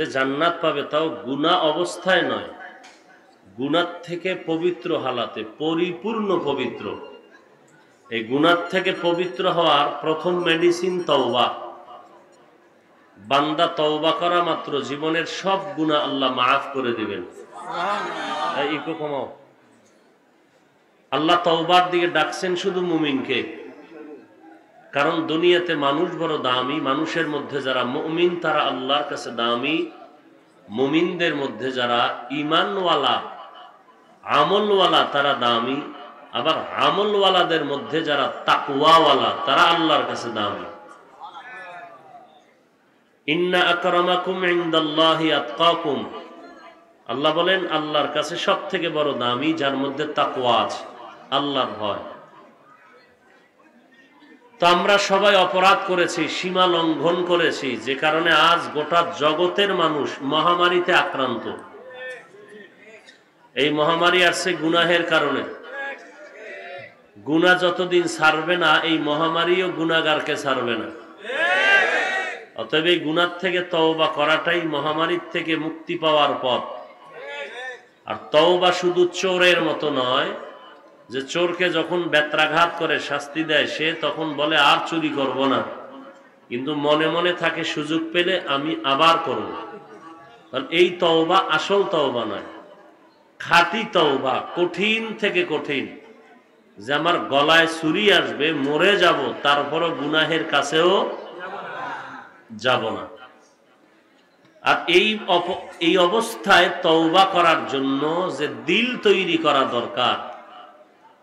যে জান্নাত পাবে তাও গুনাহ অবস্থায় নয়, গুনাহ থেকে পবিত্র হালাতে, পরিপূর্ণ পবিত্র। এই গুনাহ থেকে পবিত্র হওয়ার প্রথম মেডিসিন তওবা। বান্দা তওবা করা মাত্র জীবনের সব গুনাহ আল্লাহ মাফ করে দিবেন। ইকো কমাও। আল্লাহ তওবার দিকে ডাকছেন শুধু মুমিনকে, কারণ দুনিয়াতে মানুষ বড় দামি, মানুষের মধ্যে যারা মুমিন তারা আল্লাহর কাছে দামি। মুমিনদের মধ্যে যারা ঈমানওয়ালা, আমলওয়ালা তারা দামি, আবার আমলওয়ালাদের মধ্যে যারা তাকওয়াওয়ালা তারা আল্লাহর কাছে দামি। ইন্না আকরামাকুম ইনদাল্লাহি আতকাকুম। আল্লাহ বলেন আল্লাহর কাছে সব থেকে বড় দামি যার মধ্যে তাকওয়া আছে, আল্লাহর ভয়। তো আমরা সবাই অপরাধ করেছি, সীমা লঙ্ঘন করেছি, যে কারণে আজ গোটা জগতের মানুষ মহামারীতে আক্রান্ত। এই মহামারী আসছে গুনাহের কারণে। গুনাহ যতদিন ছাড়বে না এই মহামারীও গুনাহগারকে ছাড়বে না। অতএব এই গুনাহ থেকে তওবা করাটাই মহামারীর থেকে মুক্তি পাওয়ার পথ। আর তওবা শুধু চোরের মতো নয় যে চোরকে যখন বেত্রাঘাত করে শাস্তি দেয় সে তখন বলে আর চুরি করব না, কিন্তু মনে মনে থাকে সুযোগ পেলে আমি আবার করব। কারণ এই তওবা আসল তওবা নয়, খাঁটি তওবা, কঠিন থেকে কঠিন। যে আমার গলায় ছুরি আসবে, মরে যাব, তারপরও গুনাহের কাছেও যাব না। আর এই অবস্থায় তওবা করার জন্য যে দিল তৈরি করা দরকার,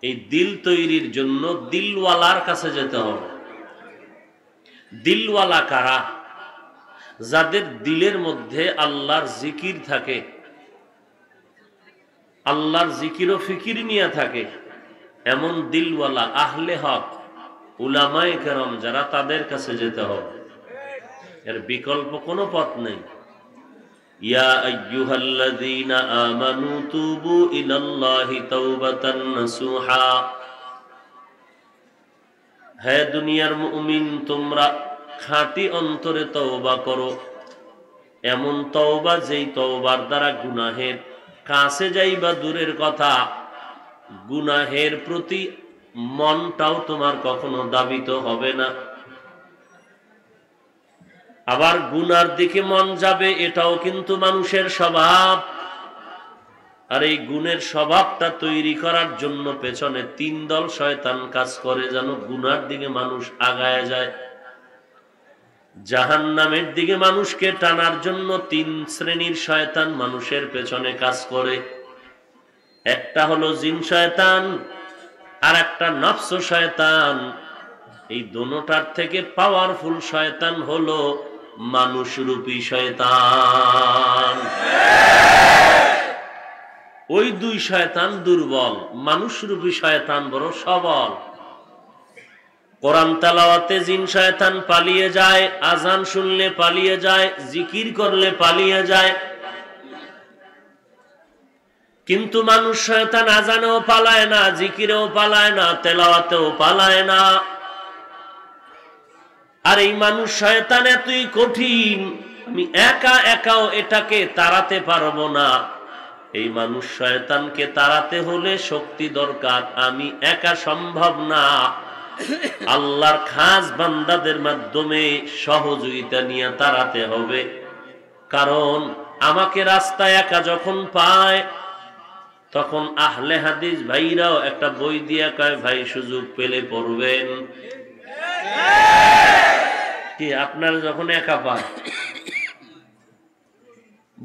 এই দিল তৈরির জন্য দিলওয়ালার কাছে যেতে হবে। দিলওয়ালা কারা? যাদের দিলের মধ্যে আল্লাহর জিকির থাকে, আল্লাহর জিকির ও ফিকির নিয়ে থাকে। এমন দিলওয়ালা আহলে হক, উলামায়ে কেরাম যারা, তাদের কাছে যেতে হবে। এর বিকল্প কোনো পথ নেই। ইয়া আইয়ুহাল্লাযীনা আমানু তুবু ইলাল্লাহি তাওবাতান নাসুহা। হে দুনিয়ার মুমিন, তোমরা খাঁটি অন্তরে তওবা করো, এমন তওবা যেই তওবার দ্বারা গুনাহের কাছে যাইবা দূরের কথা, গুনাহের প্রতি মনটাও তোমার কখনো দাবিত হবে না। আবার গুনার দিকে মন যাবে, এটাও কিন্তু মানুষের স্বভাব। আর এই গুণের স্বভাবটা তৈরি করার জন্য পেছনে তিন দল শয়তান কাজ করে, যেন গুনার দিকে মানুষ আগায় যায়। জাহান্নামের দিকে মানুষকে টানার জন্য তিন শ্রেণীর শয়তান মানুষের পেছনে কাজ করে। একটা হলো জিন শয়তান, আর একটা নফস শয়তান। এই দুটোটার থেকে পাওয়ারফুল শয়তান হলো মানুষরূপী শয়তান। ওই দুই শয়তান দুর্বল, মানুষরূপী শয়তান বড় সবল। কোরআন তেলাওয়াতে জিন শয়তান পালিয়ে যায়, আজান শুনলে পালিয়ে যায়, জিকির করলে পালিয়ে যায়। কিন্তু মানুষ শয়তান আজানেও পালায় না, জিকিরেও পালায় না, তেলাওয়াতেও পালায় না। আর এই মানুষ শয়তান এতই কঠিন, আমি একা একাও এটাকে তাড়াতে পারবো না। এই মানুষ শয়তানকে তাড়াতে হলে শক্তি দরকার, আমি একা সম্ভব না। আল্লাহর খাস বান্দাদের মাধ্যমে সহযোগিতা নিয়ে তাড়াতে হবে, কারণ আমাকে রাস্তায় একা যখন পায় তখন আহলে হাদিস ভাইরাও একটা বই দিয়ে কয় ভাই সুযোগ পেলে পড়বেন। কি আপনারা যখন একা পান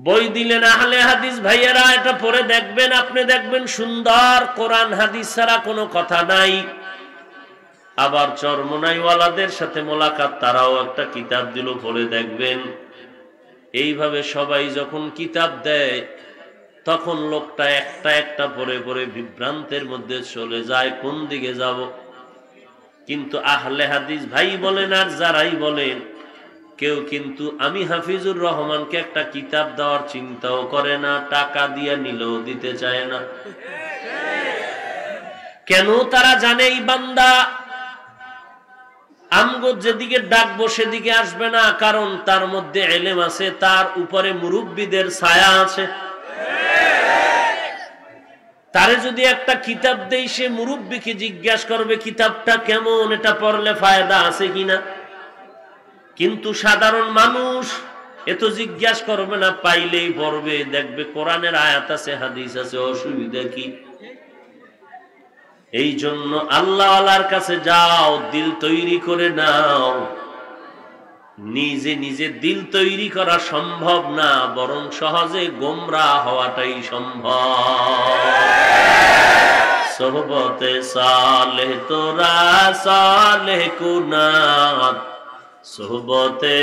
বই দিলেন আহলে হাদিস ভাইয়েরা, এটা পড়ে দেখবেন, আপনি দেখবেন সুন্দর কোরআন হাদিস ছাড়া কোনো কথা নাই। আবার চরমোনাইওয়ালাদের সাথে মোলাকাত, তারাও একটা কিতাব দিল, পড়ে দেখবেন। এইভাবে সবাই যখন কিতাব দেয় তখন লোকটা একটা একটা পড়ে পড়ে বিভ্রান্তের মধ্যে চলে যায়, কোন দিকে যাব। কিন্তু আহলে হাদিস ভাই বলেন আর যারাই বলেন, কেউ কিন্তু আমি হাফিজুর রহমানকে একটা কিতাব দেওয়ার চিন্তাও করে না, টাকা দিয়ে নিলেও দিতে চায় না। কেন? তারা জানে এই বান্দা আমগো যেদিকে ডাকবো সেদিকে আসবে না, কারণ তার মধ্যে ইলম আছে, তার উপরে মুরব্বিদের ছায়া আছে। তারে যদি একটা কিতাব দেই, সে মুরব্বিকে জিজ্ঞাসা করবে কিতাবটা কেমন, এটা পড়লে ফায়দা আছে কিনা। কিন্তু সাধারণ মানুষ এত জিজ্ঞাসা করবে না, পাইলেই পড়বে, দেখবে কোরআনের আয়াত আছে, হাদিস আছে, অসুবিধা কি। এই জন্য আল্লাহওয়ালার কাছে যাও, দিল তৈরি করে নাও। নিজে নিজে দিল তৈরি করা সম্ভব না, বরং সহজে গোমরাহ হওয়াটাই সম্ভব। সোহবতে সালেহ তোরা সালেহ কুনাত, সোহবতে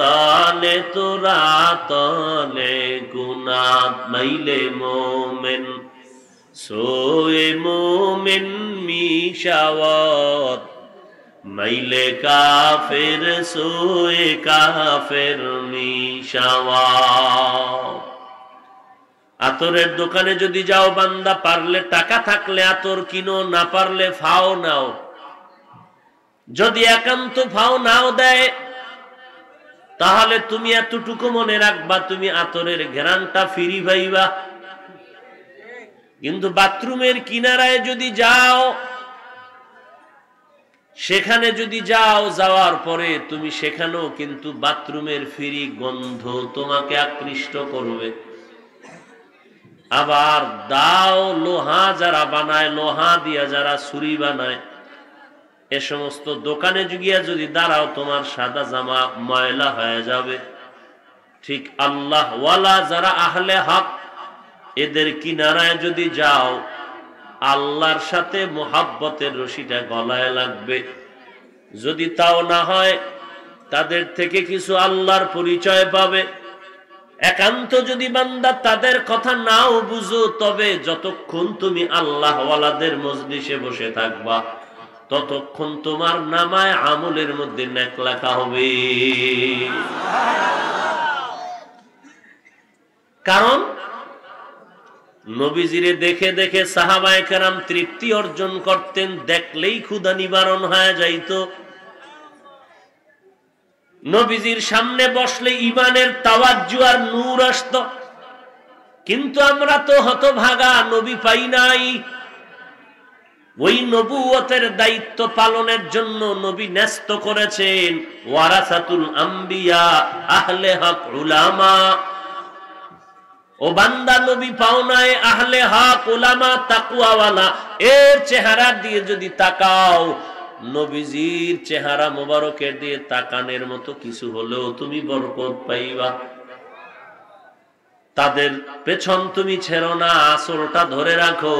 তালে তোরা তালে কুনাত, মাইলে মোমেন सोए मोमिन मीशावत, मैले काफिर सोए काफिर मीशावत। আতরের দোকানে যদি যাও বান্দা, পারলে টাকা থাকলে আতর কিনো, না পারলে ফাও নাও। যদি একান্ত ফাও নাও দেয়, তাহলে তুমি এতটুকু মনে রাখবা, তুমি আতরের ঘ্রাণটা ফিরি পাইবা। কিন্তু বাথরুমের কিনারায় যদি যাও, সেখানে যদি যাও, যাওয়ার পরে তুমি সেখানেও কিন্তু বাথরুমের ফিরি গন্ধ তোমাকে আকৃষ্ট করবে। আবার দাও, লোহা যারা বানায়, লোহা দিয়া যারা ছুরি বানায়, এ সমস্ত দোকানে গিয়া যদি দাঁড়াও, তোমার সাদা জামা ময়লা হয়ে যাবে। ঠিক আল্লাহ ওয়ালা যারা আহলে হক, এদের কিনারায় যদি যাও, আল্লাহর সাথে মোহাব্বতের রশিটা গলায় লাগবে। যদি তাও না হয়, তাদের থেকে কিছু আল্লাহর পরিচয় পাবে। একান্ত যদি বান্দা তাদের কথা নাও বুঝো, তবে যতক্ষণ তুমি আল্লাহওয়ালাদের মজলিসে বসে থাকবা, ততক্ষণ তোমার নামায় আমলের মধ্যে নেক লেখা হবে। কারণ নবীজিরে দেখে দেখে সাহাবায়ে কেরাম তৃপ্তি অর্জন করতেন, দেখলেই ক্ষুধা নিবারণ হয়ে যাইত। নবীজির সামনে বসলে ইমানের তাওয়াজ্জু আর নূর আসত। কিন্তু আমরা তো হতভাগা, নবী পাই নাই। ওই নবুয়তের দায়িত্ব পালনের জন্য নবী ন্যস্ত করেছেন ওয়ারাসাতুল আম্বিয়া আহলে হক উলামা। ও বান্দা, নবী পাও নাই, আহলে হক উলামা তাকওয়াওয়ালা এর চেহারা দিয়ে যদি তাকাও, নবীজির চেহারা মোবারকের দিয়ে তাকানোর মতো কিছু হলেও তুমি বরকত পাইবা। তাদের পেছন তুমি ছেড়ো না, আসলটা ধরে রাখো,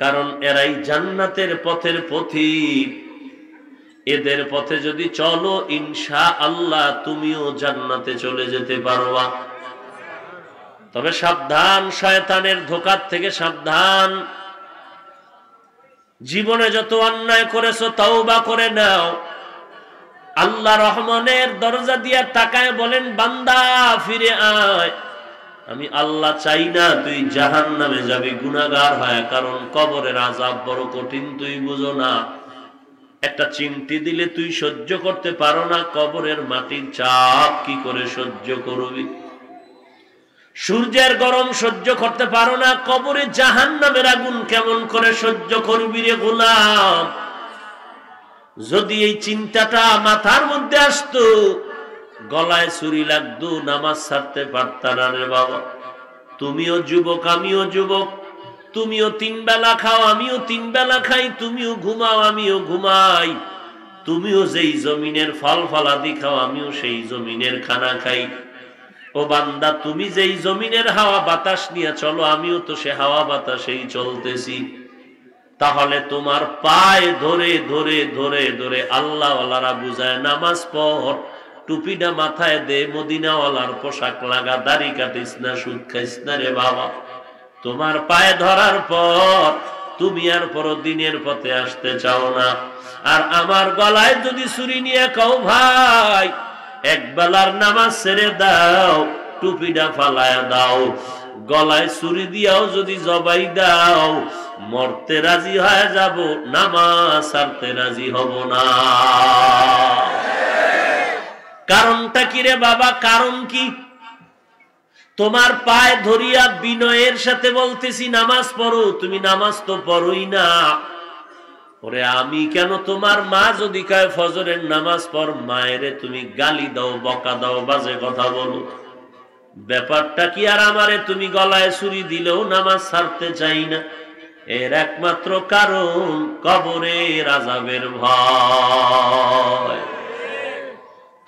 কারণ এরাই জান্নাতের পথের পথিক। এদের পথে যদি চলো, ইনশাআল্লাহ তুমিও জান্নাতে চলে যেতে পারবা। তবে সাবধান, শয়তানের ধোকার থেকে সাবধান। জীবনে যত অন্যায় করেছো, তওবা করে নাও। আল্লাহ রহমানের দরজা দিয়া তাকায় বলেন, বান্দা ফিরে আয়, আমি আল্লাহ চাই না তুই জাহান্নামে যাবি গুনাহগার হয়, কারণ কবরের আযাব বড় কঠিন, তুই বুঝো না। একটা চিমটি দিলে তুই সহ্য করতে পারো না, কবরের মাটির চাপ কি করে সহ্য করবি। সূর্যের গরম সহ্য করতে পারো না, কবরে জাহান্নামের আগুন কেমন করে সহ্য করবি রে গোলাম। যদি এই চিন্তাটা মাথার মধ্যে আসতো, গলায় ছুরি লাগতো, নামাজ ছাড়তে পারতা না রে বাবা। তুমিও যুবক, আমিও যুবক, তুমিও তিন বেলা খাও, আমিও তিন বেলা খাই, তুমিও ঘুমাও, আমিও ঘুমাই, তুমিও যেই জমিনের ফল ফলাদি খাও, আমিও সেই জমিনের খানা খাই। ও বান্দা, তুমি যেই জমিনের হাওয়া বাতাস নিয়ে চলো, আমিও তো সে হাওয়া বাতাসেই চলতেছি। তাহলে তোমার পায়ে ধরে ধরে ধরে ধরে আল্লাহওয়ালারা বুঝায়, নামাজ পড়, টুপিটা মাথায় দে, মদিনাওয়ালার পোশাক লাগা, দাড়ি কাটিস না, সুদ খাইস না রে বাবা। তোমার পায়ে ধরার পর তুমি আর পরদিনের পথে আসতে চাও না। আর আমার গলায় যদি ছুরি নিয়ে কও, ভাই একবেলার নামাজ ছেড়ে দাও, টুপিটা ফালায়া দাও, गलाय छुरी दियाओ जदि जबाई दाओ मरते राजी हये जाबो नामाज छाड़ते राजी हब ना। कारणटा कि रे बाबा, कारण की? তোমার পায়ে ধরিয়া বিনয়ের সাথে বলতেছি নামাজ পড়ো, তুমি নামাজ তো পড়োই না। ওরে আমি কেন? তোমার মা যদি কয় ফজরের নামাজ পড়, মায়েরে তুমি গালি দাও, বকা দাও, বাজে কথা বলো। ব্যাপারটা কি? আর আমারে তুমি গলায় ছুরি দিলেও নামাজ ছাড়তে চাই না। এর একমাত্র কারণ কবরের আযাবের ভয়।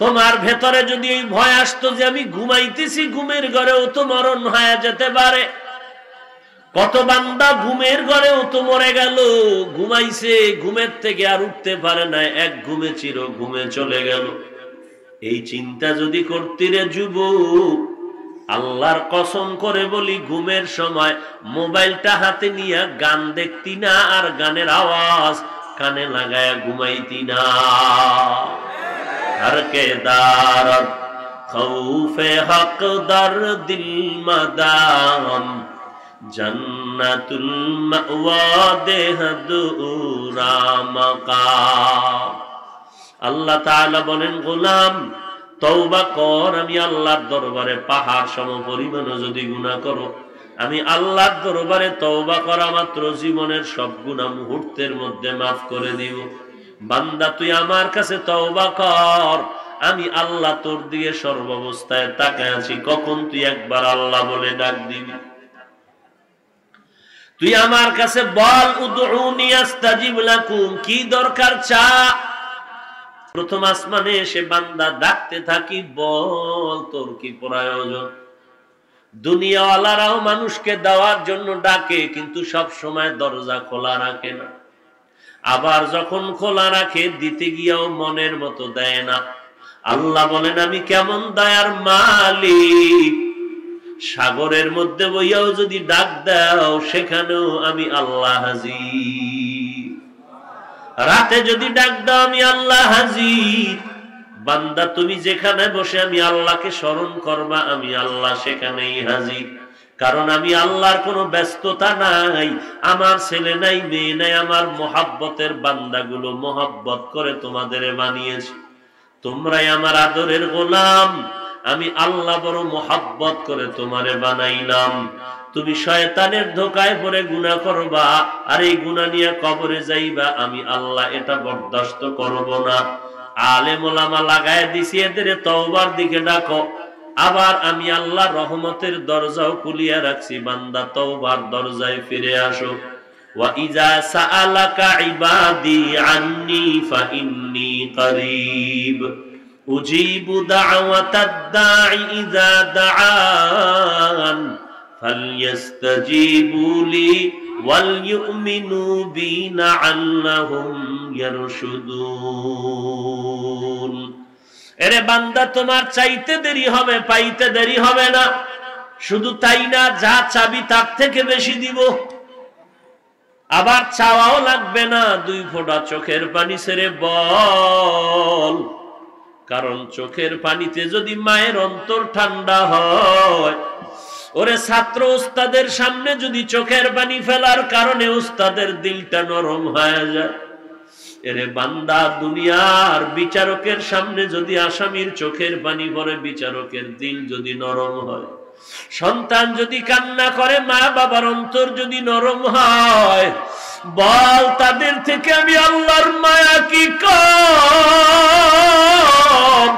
তোমার ভেতরে যদি এই ভয় আসতো যে আমি ঘুমাইতেছি, ঘুমের ঘরেও তো মরণ হয়ে যেতে পারে। কত বান্দা ঘুমের ঘরেও তো মরে গেল, ঘুমাইছে, ঘুমের থেকে আর উঠতে পারে না, এক ঘুমে চির ঘুমে চলে গেল। এই চিন্তা যদি করতি রে যুবক, আল্লাহর কসম করে বলি, ঘুমের সময় মোবাইলটা হাতে নিয়ে গান দেখতি না, আর গানের আওয়াজ কানে লাগায় ঘুমাইতি না। हर के दारद खौफे हक दर दिल मदाम जन्नतुल मअवा देह दूरा मकाम। अल्लाह ताआला बोलेन, गुलाम तौबा कर, आमी अल्लाहर दरबारे पहाड़ समपरिमाण यदि गुनाह करो, आमी अल्लाहर दरबारे तौबा करा मात्र जीवनेर सब गुनाह मुहूर्तेर मध्ये माफ करे दिबो। বান্দা তুই আমার কাছে তওবা কর, আমি আল্লাহ তোর দিকে সর্বাবস্থায় তাকায় আছি, কখন তুই একবার আল্লাহ বলে ডাক দিবি। তুই আমার কাছে বল, উদউনি আস্তাজিব লাকুম, কি দরকার চা। প্রথম আসমানে এসে বান্দা ডাকতে থাকি, বল তোর কি প্রয়োজন। দুনিয়াওয়ালারাও মানুষকে দেওয়ার জন্য ডাকে, কিন্তু সব সময় দরজা খোলা রাখে না। আবার যখন খোলা রাখে, দিতে গিয়েও মনের মতো দেয় না। আল্লাহ বলেন, আমি কেমন দয়ার মালিক। সাগরের মধ্যে বইয়াও যদি ডাক দাও, সেখানেও আমি আল্লাহ হাজির। রাতে যদি ডাক দাও, আমি আল্লাহ হাজির। বান্দা তুমি যেখানে বসে আমি আল্লাহকে স্মরণ করবা, আমি আল্লাহ সেখানেই হাজির। কারণ আমি আল্লাহর কোনো ব্যস্ততা নাই, আমার ছেলে নাই, মেয়ে নাই, আমার মহব্বতের বান্দাগুলো মহব্বত করে তোমাদের বানিয়েছি, তোমরাই আমার আদরের গোলাম। আমি আল্লাহ বড় মহব্বত করে তোমারে বানাইলাম। তুমি শয়তানের ধোকায় পড়ে গুনাহ করবা, আর এই গুনাহ নিয়ে কবরে যাইবা, আমি আল্লাহ এটা বরদাস্ত করব না। আলেম ওলামা লাগায় দিছি, এদের তওবার দিকে ডাকো। আবার আমি আল্লাহ রহমতের দরজাও খুলিয়া রাখছি, বান্দা তওবার দরজায় ফিরে আসো। ওয়া ইযা সাআলাকা ইবাদি আন্নী ফাইন্নী করিব উজিবু দাওয়াতাদ দাঈ ইযা দাআন ফালইস্তাজিবু লি ওয়াল ইউমিনু বি লাআল্লাহুম ইয়ারশুদুন। এরে বান্দা, তোমার চাইতে দেরি হবে, পাইতে দেরি হবে না। শুধু তাই না, যা চাবি তার থেকে বেশি দিব, আবার চাওয়াও লাগবে না। দুই ফোঁটা চোখের পানি ছেড়ে বল, কারণ চোখের পানিতে যদি মায়ের অন্তর ঠান্ডা হয়। ওরে ছাত্র, উস্তাদের সামনে যদি চোখের পানি ফেলার কারণে উস্তাদের দিলটা নরম হয়ে যায়। এরে বান্দা, দুনিয়ার বিচারকের সামনে যদি আসামির চোখের পানি পড়ে, বিচারকের দিল যদি নরম হয়। সন্তান যদি কান্না করে, মা বাবার অন্তর যদি নরম হয়। বল, তাদের থেকে আমি আল্লাহর মায়া কি কম।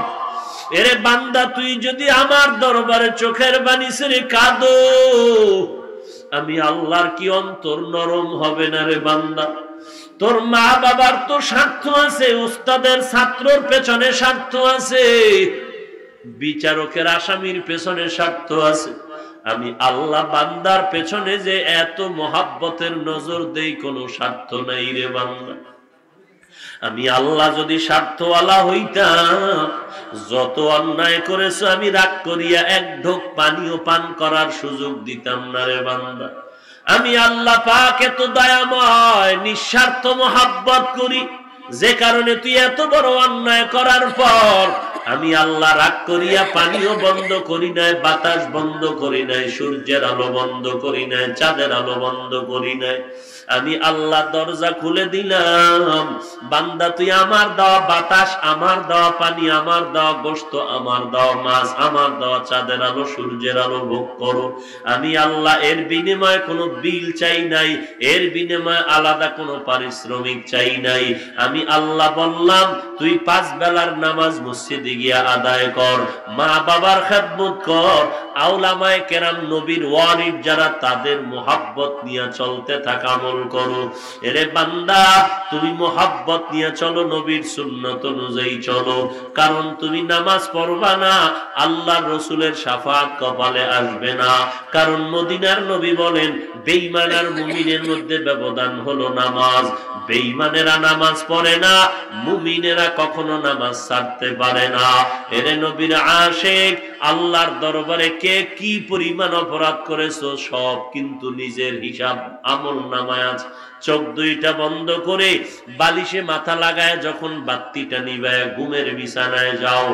এরে বান্দা, তুই যদি আমার দরবারে চোখের পানি ছেড়ে কাঁদো, আমি আল্লাহর কি অন্তর নরম হবে না রে বান্দা। তোর মা বাবার তো স্বার্থ আছে, উস্তাদের ছাত্রর পেছনে স্বার্থ আছে, বিচারকের আসামির পেছনে স্বার্থ আছে। আমি আল্লাহ বান্দার পেছনে যে এত মহব্বতের নজর দেই, কোনো স্বার্থ নাই রে বান্দা। আমি আল্লাহ যদি স্বার্থওয়ালা হইতাম, যত অন্যায় করেছো আমি রাগ করিয়া এক ঢোক পানিও পান করার সুযোগ দিতাম না রে বান্দা। আমি আল্লাহ পাক এত দয়াময়, নিঃস্বার্থ মহব্বত করি, যে কারণে তুই এত বড় অন্যায় করার পর আমি আল্লাহ রাগ করিয়া পানিও বন্ধ করি নাই, বাতাস বন্ধ করি নাই, সূর্যের আলো বন্ধ করি নাই, চাঁদের আলো বন্ধ করি নাই। আমি আল্লাহ দরজা খুলে দিলাম, বান্দা তুই আমার দাও বাতাস, আমার দাও পানি, আমার দাও গোশত, আমার দাও মাছ, আমার দাও চাঁদের আলো, সূর্যের আলো ভোগ করো। আমি আল্লাহ এর বিনিময়ে কোনো বিল চাই নাই, এর বিনিময়ে আলাদা কোনো পারিশ্রমিক চাই নাই। আমি আল্লাহ বললাম তুই পাঁচ বেলার নামাজ মসজিদে গিয়া আদায় কর, মা বাবার খেদমত কর, আউলামায়ে কেরাম নবীর ওয়ারিস যারা তাদের মোহাব্বত নিয়ে চলতে থাকা আমল করো। এরে বান্দা তুমি মোহাব্বত নিয়ে চলো, নবীর সুন্নাত অনুযায়ী চলো, কারণ তুমি নামাজ পড়বা না আল্লাহর রাসূলের শাফাত কপালে আসবে না। কারণ মদিনার নবী বলেন বেঈমান আর মুমিনের মধ্যে ব্যবধান হলো নামাজ। বেঈমানেরা নামাজ পড়ে না, মুমিনেরা কখনো নামাজ ছাড়তে পারে না। এরে নবীর আশিক, আল্লাহর দরবারে কে কি পরিমাণ অপরাধ করেছো সব কিন্তু নিজের হিসাব আমল নামায় আছে। চোখ দুইটা বন্ধ করে বালিশে মাথা লাগায় যখন বাতিটা নিভায় ঘুমের বিছানায় যাও,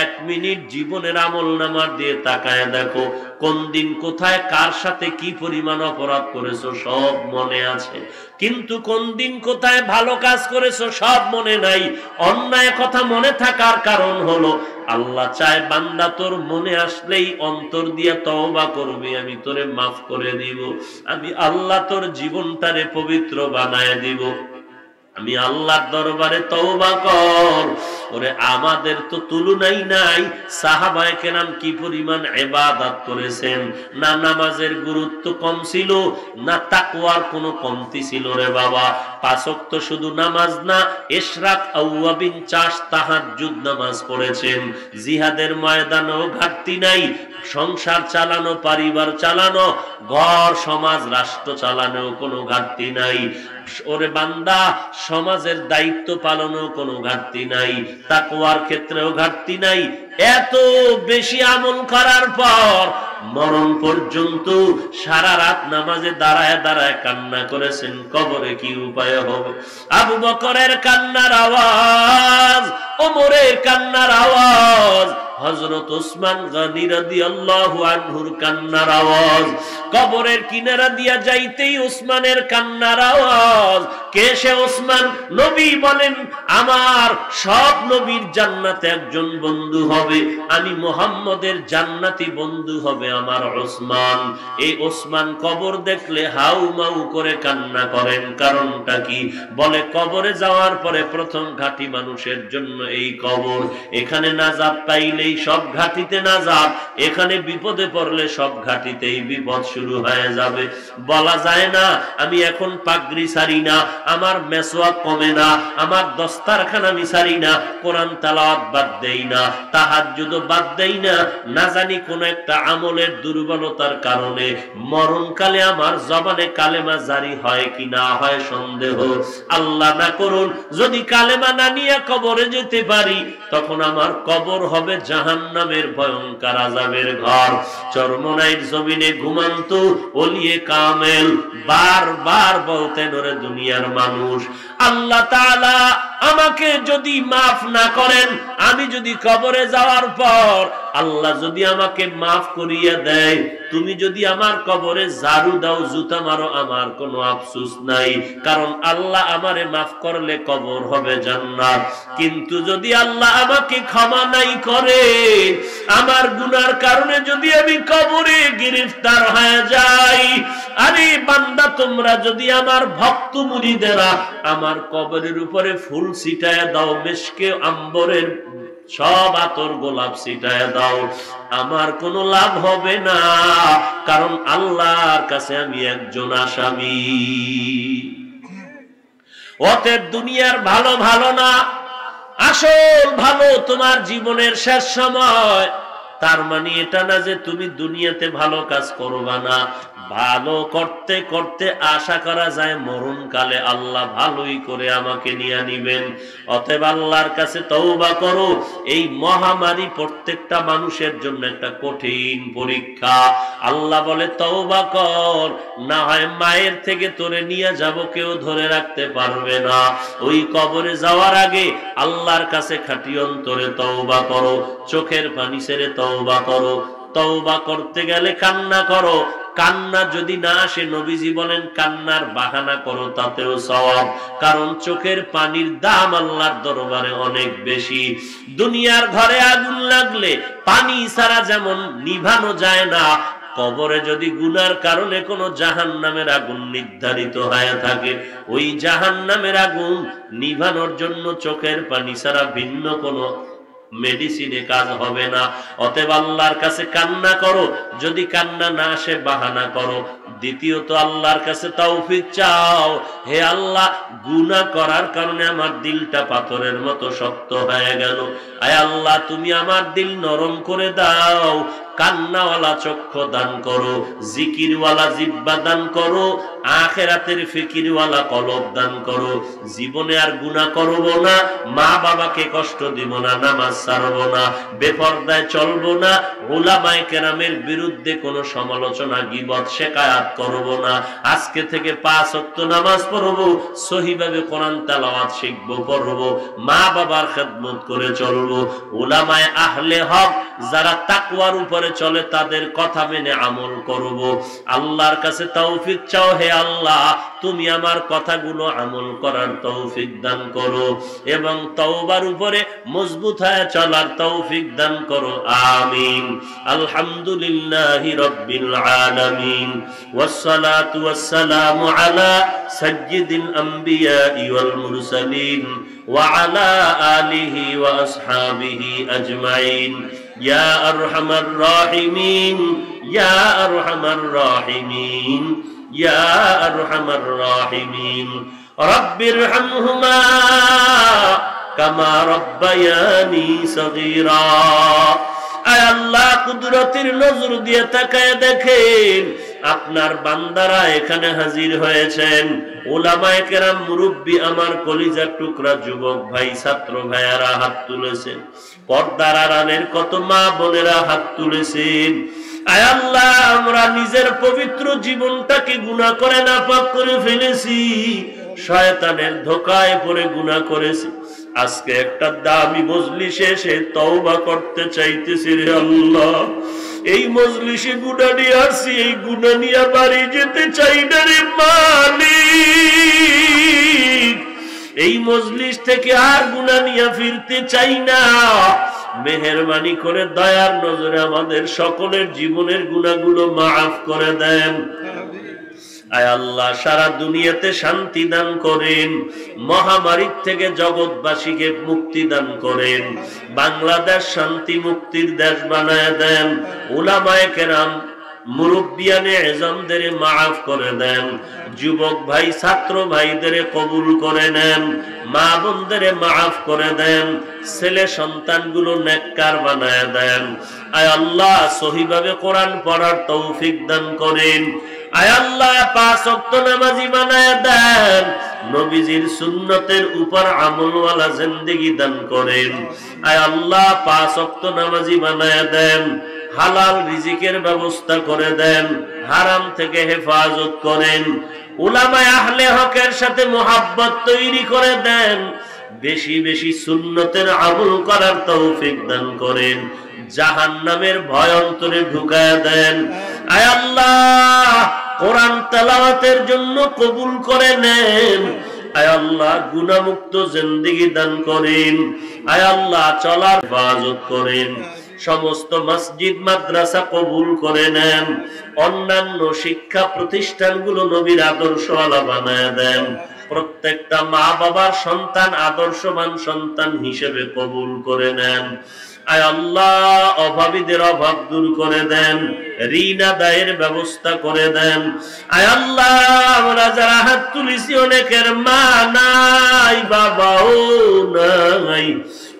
এক মিনিট জীবনের আমল নামা দিয়ে তাকায় দেখো কোন দিন কোথায় কার সাথে কি পরিমাণ অপরাধ করেছো সব মনে আছে, কিন্তু কোন দিন কোথায় ভালো কাজ করেছো সব মনে নাই। অন্যায় কথা মনে থাকার কারণ হলো আল্লাহ চায় বান্দা তোর মনে আসলেই অন্তর দিয়ে তওবা করবি, আমি তোরে মাফ করে দিব, আমি আল্লাহ তোর জীবনটারে পবিত্র বানায় দিব। আমি আল্লাহর দরবারে তওবা কর। ওরে আমাদের তো তুলনাই নাই, সাহাবায়ে কেরাম কি পরিমাণ ইবাদত করেছেন, না নামাজের গুরুত্ব কম ছিল, না তাকওয়ার কোনো কমতি ছিল রে বাবা। পাঁচ ওয়াক্ত শুধু নামাজ না, ইশরাক, আওয়াবিন, চাষ, তাহাজ্জুদ নামাজ পড়েছেন, জিহাদের ময়দানেও ঘাটতি নাই, সংসার চালানো, পরিবার চালানো, ঘর সমাজ রাষ্ট্র চালানো কোনো ঘাটতি নাই। ওরে বান্দা সমাজের দায়িত্ব পালনও কোনো ঘাটতি নাই, তাকওয়ার ক্ষেত্রেও ঘাটতি নাই। এত বেশি আমল করার পর মরণ পর্যন্ত সারা রাত নামাজে দাঁড়ায় দাঁড়ায় কান্না করেছেন, কবরে কি উপায় হবে। আবু বকরের কান্নার আওয়াজ, ওমরের কান্নার আওয়াজ, হযরত ওসমান গনি রাদিয়াল্লাহু আনহুর কান্নার আওয়াজ, কবরের কিনারা দিয়া যাইতেই ওসমানের কান্নার আওয়াজ। কে সে ওসমান? নবী বলেন আমার সব নবীর জান্নাতে একজন বন্ধু হবে, আমি মুহাম্মদের জান্নাতি বন্ধু হবে আমার ওসমান। এই ওসমান কবর দেখলে হাউ মাউ করে কান্না করেন, কারণটা কি? বলে কবরে যাওয়ার পরে প্রথম ঘাঁটি মানুষের জন্য এই কবর, এখানে নাজাত পাইলে সব ঘাটিতে নাজাত, এখানে বিপদে পড়লে সব ঘাটিতেই বিপদ শুরু হয়ে যাবে। বলা যায় না আমি এখন পাগড়ি ছাড়ি না, আমার মেসওয়াক কমে না, আমার দস্তারখানা আমি ছাড়ি না, কোরআন তেলাওয়াত বাদ দেই না, তাহাজ্জুদ বাদ দেই না, না জানি কোন একটা আমলের দুর্বলতার কারণে মরণকালে আমার জবানে কালেমা জারি হয় কি না হয় সন্দেহ। আল্লাহ না করুন যদি কালেমা না নিয়ে কবরে যেতে পারি, তখন আমার কবর হবে জাহান্নামের ভয়ঙ্কর আযাবের ঘর। চরমোনাইর জমিনে ঘুমান্ত ওলিয়ে কামেল বারবার বলতেন ওরে দুনিয়ার মানুষ, আল্লাহ তাআলা আমাকে যদি মাফ না করেন, আমি যদি কবরে যাওয়ার পর আল্লাহ যদি আমাকে মাফ করিয়া দেয়, তুমি যদি আমার কবরে ঝাড়ু দাও, জুতা মারো, আমার কোনো আফসোস নাই, কারণ আল্লাহ আমারে মাফ করলে কবর হবে জান্নাত। কিন্তু যদি আল্লাহ আমাকে ক্ষমা নাই করে, আমার গুনার কারণে যদি আমি কবরে গ্রেফতার হয়ে যাই, আরে বান্দা তোমরা যদি আমার ভক্ত মুরিদেরা আমার কবরের উপরে ফুল ছিটায় দাও, মেশকে আম্বরের সব আতর গোলাপ ছিটায় দাও, আমার কোনো লাভ হবে না, কারণ আল্লাহর কাছে আমি একজন আসামি। অতএব দুনিয়ার ভালো ভালো না, আসল ভালো তোমার জীবনের শেষ সময়। তার মানে এটা না যে তুমি দুনিয়াতে ভালো কাজ করবা না, ভালো করতে করতে আশা করা যায় মরণকালে আল্লাহ ভালোই করে আমাকে নিয়ে নেবেন। অতএব আল্লাহর কাছে তওবা করো। এই মহামারী প্রত্যেকটা মানুষের জন্য একটা কঠিন পরীক্ষা। আল্লাহ বলে তওবা কর, না হয় মায়ের থেকে তোরে নিয়ে যাব, কেউ ধরে রাখতে পারবে না। ওই কবরে যাওয়ার আগে আল্লাহর কাছে খাঁটি অন্তরে তওবা করো, চোখের পানি ছেড়ে তওবা করো। তওবা করতে গেলে কান্না করো, কান্না যদি না আসে নবীজি বলেন কান্নার বাহানা করো, তাতেও সওয়াব। কারণ চোখের পানির দাম আল্লাহর দরবারে অনেক বেশি। দুনিয়ার ঘরে আগুন লাগলে পানি ছাড়া যেমন নিভানো যায় না, কবরে যদি গুনার কারণে কোনো জাহান্নামের আগুন নির্ধারিত হয়ে থাকে, ওই জাহান্নামের আগুন নিভানোর জন্য চোখের পানি ছাড়া ভিন্ন কোনো মেডিসিনে কাজ হবে না। অতএব আল্লাহর কাছে কান্না করো, যদি কান্না না আসে বাহানা করো। দ্বিতীয়ত আল্লাহর কাছে তৌফিক চাও, হে আল্লাহ গুনাহ করার কারণে আমার দিলটা পাথরের মতো শক্ত হয়ে গেল, আয় আল্লাহ তুমি আমার দিল নরম করে দাও। কান্নাওয়ালা চক্ষু দান করো, জিকিরওয়ালা জিহ্বা দান করো, আখিরাতের ফিকিরওয়ালা কলব দান করো। জীবনে আর গুনাহ করব না, মা বাবাকে কষ্ট দিব না, নামাজ ছাড়ব না, বেপরদায় চলব না, উলামায়ে কেরামের বিরুদ্ধে কোনো সমালোচনা গীবত শিকায়াত করব না। আজকে থেকে 5 ওয়াক্ত নামাজ পড়ব, সহিভাবে কোরআন তেলাওয়াত শিখব, পড়ব, মা বাবার খিদমত করে চলব। উলামায়ে আহলে হক যারা তাকওয়ার উপরে চলে তাদের কথা মেনে আমল করব। আল্লাহর কাছে তৌফিক চাও, হে আল্লাহ তুমি আমার কথাগুলো আমল করার তৌফিক দান করো এবং তওবার উপরে মজবুত হয়ে চলার তৌফিক দান করো। আমিন। আলহামদুলিল্লাহি রাব্বিল আলামিন, ওয়াসসালাতু ওয়াসসালামু আলা সাইয়্যিদিল আমবিয়া ওয়াল মুরসালিন ওয়া আলা আলিহি ওয়া আসহাবিহি আজমাইন। يا أرحم الراحمين يا أرحم الراحمين يا أرحم الراحمين رب ارحمهما كما ربياني صغيرا. আয় আল্লাহ কুদরতের নজর দিয়ে তাকায় দেখেন আপনার বান্দারা এখানে হাজির হয়েছেন। উলামায়ে কেরাম মুরব্বি আমার কলিজার টুকরা যুবক ভাই ছাত্র ভাইয়ারা হাত তুলেছেন, পর্দার আড়ালের কত মা বোনেরা হাত তুলেছেন। আয় আল্লাহ আমরা নিজের পবিত্র জীবনটাকে গুনাহ করে নাপাক করে ফেলেছি, শয়তানের ধোকায় পড়ে গুনাহ করেছি। আজকে একটা দামি মজলিসে এসে তওবা করতে চাইতেছি রে আল্লাহ, এই মজলিসে গুনাহ নিয়ে আসি, এই গুনাহ নিয়ে বাড়ি যেতে চাই না রে মালিক, এই মজলিস থেকে আর গুনাহ নিয়ে ফিরতে চাই না। মেহেরবানি করে দয়ার নজরে আমাদের সকলের জীবনের গুনাহগুলো মাফ করে দেন। আয় আল্লাহ সারা দুনিয়াতে শান্তি দান করেন, মহামারীর থেকে জগৎবাসীকে মুক্তি দান করেন, বাংলাদেশ শান্তি মুক্তির দেশ বানায় দেন, উলামায়ে কেরাম মুরব্বিয়ানে এজামদের মাফ করে দেন, যুবক ভাই ছাত্র ভাইদের কবুল করে নেন, মা বোনদের মাফ করে দেন, ছেলে সন্তানগুলো নেককার বানায় দেন। আয় আল্লাহ সহিভাবে কোরআন পড়ার তৌফিক দান করেন। আয় আল্লাহ 5 ওয়াক্ত নামাজি বানায় দেন, নবীজির সুন্নতের উপর আমলওয়ালা জিন্দেগি দান করেন। আয় আল্লাহ 5 ওয়াক্ত নামাজি বানায় দেন, হালাল রিজিকের ব্যবস্থা করে দেন, হারাম থেকে হেফাজত করেন, উলামায়ে আহলে হকের সাথে মোহাব্বত তৈরি করে দেন, বেশি বেশি সুন্নতের আমল করার তৌফিক দান করেন, জাহান্নামের ভয় অন্তরে ঢুকায়া দেন। আয় আল্লাহ কোরআন তেলাওয়াতের জন্য কবুল করে নেন। আয় আল্লাহ গুনাহমুক্ত জিন্দেগি দান করেন। আয় আল্লাহ চলার হেফাজত করেন, সমস্ত মসজিদ মাদ্রাসা কবুল করে নেন, অন্যান্য শিক্ষা প্রতিষ্ঠানগুলো নবীর আদর্শওয়ালা বানায়া দেন, প্রত্যেকটা মা বাবার সন্তান আদর্শবান সন্তান হিসেবে কবুল করে নেন। আয় আল্লাহ অভাবীদের অভাব দূর করে দেন, ঋণ আদায়ের ব্যবস্থা করে দেন। আয় আল্লাহ আমরা যারা হাত তুলেছি অনেকের মা নাই, বাবাও নাই,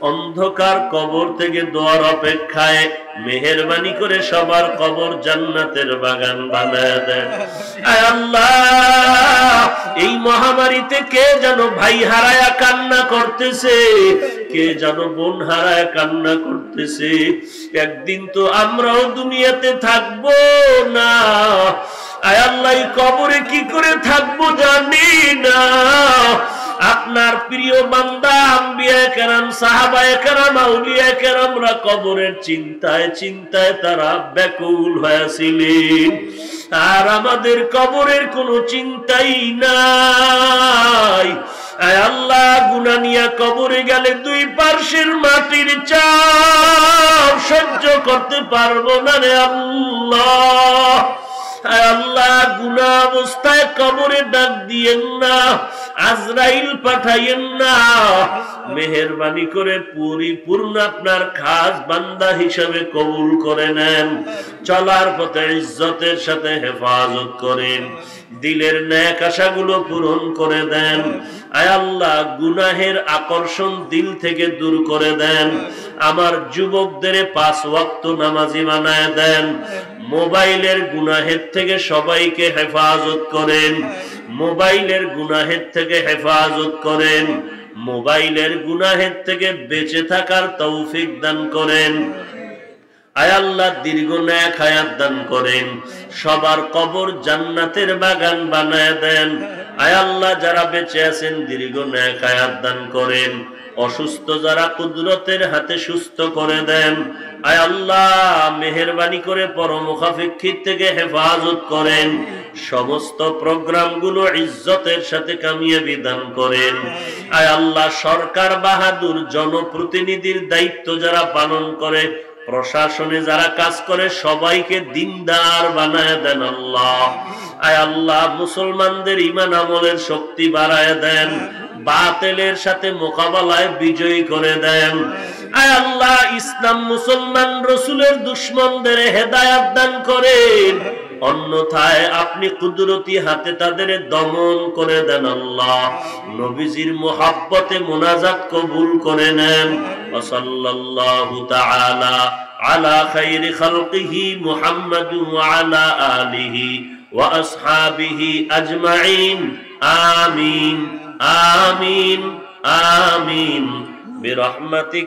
অন্ধকার কবর থেকে দোয়ার অপেক্ষায়, मेहरबानी करे सबार कबर जन्नतेर बागान बनाया देन। आय अल्लाह एई महामारीते के जानो भाई हाराया कान्ना करतेछे, के जानो बोन हाराया कान्ना करतेछे। एकदिन तो आमराओ दुनियाते थाकबो ना, आय अल्लाह कबरे की करे थाकबो जानि ना। আপনার প্রিয় বান্দা আম্বিয়া کرام সাহাবায়ে کرام আউলিয়া کرامরা কবরের চিন্তায় চিন্তায় তারা ব্যাকুল হয়েছিলেন, আর আমাদের কবরের কোনো চিন্তাই নাই। আয় আল্লাহ গুনাহ নিয়ে কবরে গেলে দুই পার্শ্বের মাটির চাপ সহ্য করতে পারবো না রে আল্লাহ। আয় আল্লাহ গুনাহ অবস্থায় কবরে ডাক দিয়েন না, আজরাইল পাঠাইয়েন না। মেহেরবানি করে পরিপূর্ণ আপনার খাস বান্দা হিসেবে কবুল করে নেন, চলার পথে ইজ্জতের সাথে হেফাজত করেন, দিলের ন্যাক আশাগুলো পূরণ করে দেন। আয় আল্লাহ গুনাহের আকর্ষণ দিল থেকে দূর করে দেন। আমার যুবকদের পাঁচ ওয়াক্ত নামাজি বানায় দেন। মোবাইলের গুনাহের থেকে সবাইকে হেফাজত করেন, মোবাইলের গুনাহের থেকে হেফাজত করেন, মোবাইলের গুনাহের থেকে বেঁচে থাকার তৌফিক দান করেন। আয় আল্লাহ দীর্ঘ ন্যাক হায়াত দান করেন, সবার কবর জান্নাতের বাগান বানায় দেন। আয় আল্লাহ যারা বেঁচে আছেন দীর্ঘ ন্যাক হায়াত দান করেন, অসুস্থ যারা কুদরতের হাতে সুস্থ করে দেন। আয় আল্লাহ মেহেরবানি করে পরমুখাপেক্ষির থেকে হেফাজত করেন, সমস্ত প্রোগ্রামগুলো ইজ্জতের সাথে কামিয়ে বিধান করেন। আয় আল্লাহ সরকার বাহাদুর জনপ্রতিনিধির দায়িত্ব যারা পালন করে, প্রশাসনে যারা কাজ করে সবাইকে দিনদার বানায় দেন আল্লাহ। আয় আল্লাহ মুসলমানদের ইমান আমলের শক্তি বাড়ায় দেন, বাতিলের সাথে মোকাবেলায় বিজয়ী করে দেন। আয় আল্লাহ ইসলাম মুসলমান রাসূলের দুশমনদের হেদায়েত দান করেন, অন্যথায় আপনি কুদরতি হাতে তাদের দমন করে দেন আল্লাহ। নবীজির মুহাব্বতে মুনাজাত কবুল করে নেন। ওয়া সাল্লাল্লাহু তাআলা আলা খাইরি খালকিহি মুহাম্মাদ ওয়া আলা আলিহি ওয়া আসহাবিহি আজমাইন। আমিন আমিন আমিন বিরহমাতিক।